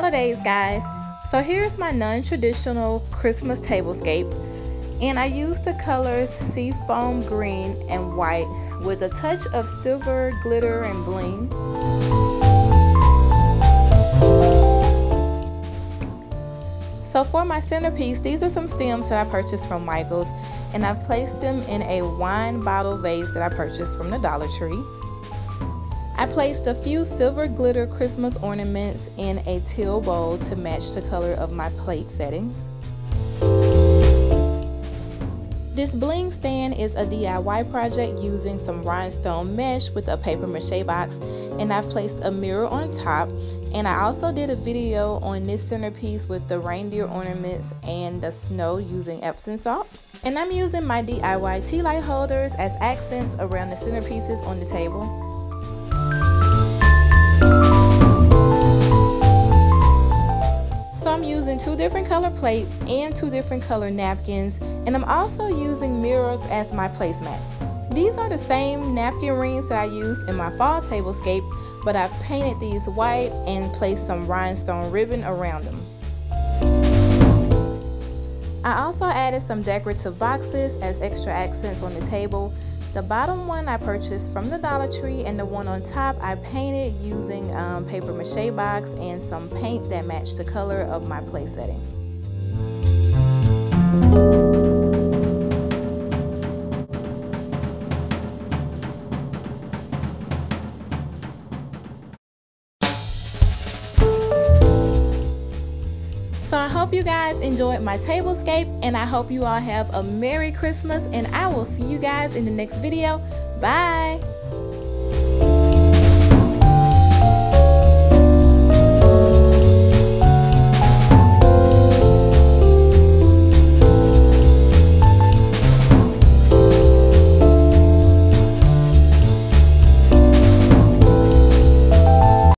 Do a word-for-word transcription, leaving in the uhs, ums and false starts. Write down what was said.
holidays, guys. So here's my non-traditional Christmas tablescape, and I used the colors seafoam green and white with a touch of silver glitter and bling. So for my centerpiece, these are some stems that I purchased from Michael's, and I've placed them in a wine bottle vase that I purchased from the Dollar Tree. I placed a few silver glitter Christmas ornaments in a teal bowl to match the color of my plate settings. This bling stand is a D I Y project using some rhinestone mesh with a paper mache box, and I've placed a mirror on top, and I also did a video on this centerpiece with the reindeer ornaments and the snow using Epsom salt. And I'm using my D I Y tea light holders as accents around the centerpieces on the table. I'm using two different color plates and two different color napkins, and I'm also using mirrors as my placemats. These are the same napkin rings that I used in my fall tablescape, but I've painted these white and placed some rhinestone ribbon around them. I also added some decorative boxes as extra accents on the table. The bottom one I purchased from the Dollar Tree, and the one on top I painted using um, paper mache box and some paint that matched the color of my play setting. So I hope you guys enjoyed my tablescape, and I hope you all have a Merry Christmas, and I will see you guys in the next video. Bye!